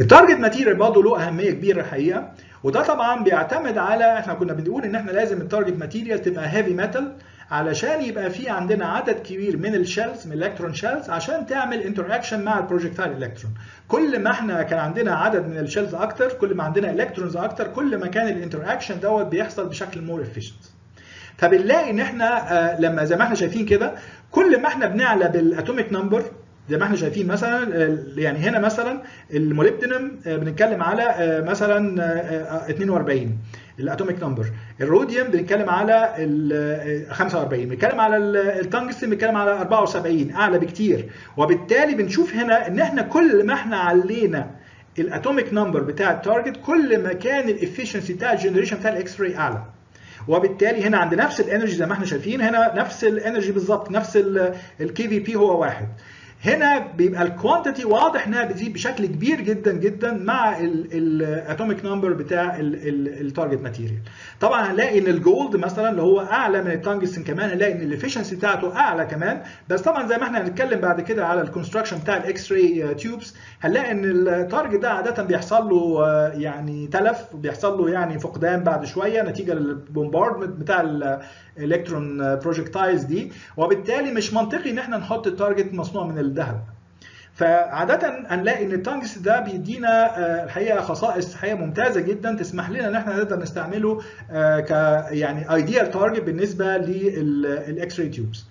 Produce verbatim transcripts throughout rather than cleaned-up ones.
التارجت ماتيريال برضه له اهميه كبيره الحقيقه، وده طبعا بيعتمد على، احنا كنا بنقول ان احنا لازم التارجت ماتيريال تبقى هيفي ميتال علشان يبقى في عندنا عدد كبير من الشيلز، من الالكترون شيلز، عشان تعمل انتراكشن مع البروجكتايل الكترون. كل ما احنا كان عندنا عدد من الشيلز اكتر، كل ما عندنا الكترونز اكتر، كل ما كان الانتراكشن دوت بيحصل بشكل مور افيشنت. فبنلاقي ان احنا لما زي ما احنا شايفين كده، كل ما احنا بنعلى بالاتوميك نمبر زي ما احنا شايفين مثلا، يعني هنا مثلا الموليبدينم بنتكلم على مثلا اثنين وأربعين الاتوميك نمبر، الروديوم بنتكلم على خمسة وأربعين، بنتكلم على التنجستن بنتكلم على أربعة وسبعين، اعلى بكتير. وبالتالي بنشوف هنا ان احنا كل ما احنا علينا الاتوميك نمبر بتاع التارجت، كل ما كان الافشنسي بتاع الجنريشن بتاع الاكس راي اعلى. وبالتالي هنا عند نفس الانرجي زي ما احنا شايفين، هنا نفس الانرجي بالظبط، نفس الكي في بي هو واحد. هنا بيبقى الكوانتيتي واضح انها بتزيد بشكل كبير جدا جدا مع الاتوميك نمبر بتاع التارجت ماتيريال. طبعا هنلاقي ان الجولد مثلا اللي هو اعلى من التنجستن كمان، هنلاقي ان الافشنسي بتاعته اعلى كمان. بس طبعا زي ما احنا هنتكلم بعد كده على الكونستراكشن بتاع الاكس راي تيوبس، هنلاقي ان التارجت ده عاده بيحصل له يعني تلف، بيحصل له يعني فقدان بعد شويه نتيجه للبومباردمنت بتاع الالكترون بروجكتايلز دي. وبالتالي مش منطقي ان احنا نحط التارجت مصنوع من الذهب. فعادة هنلاقي ان التنجستن ده بيدينا الحقيقه خصائص حقيقه ممتازه جدا تسمح لنا ان احنا نقدر نستعمله ك يعني ايديال تارجت بالنسبه للاكس راي تيوبس.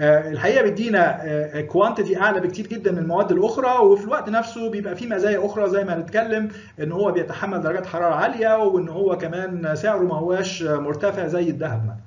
الحقيقه بيدينا كوانتيتي اعلى بكتير جدا من المواد الاخرى، وفي الوقت نفسه بيبقى فيه مزايا اخرى زي ما هنتكلم، ان هو بيتحمل درجات حراره عاليه، وان هو كمان سعره ما هواش مرتفع زي الذهب.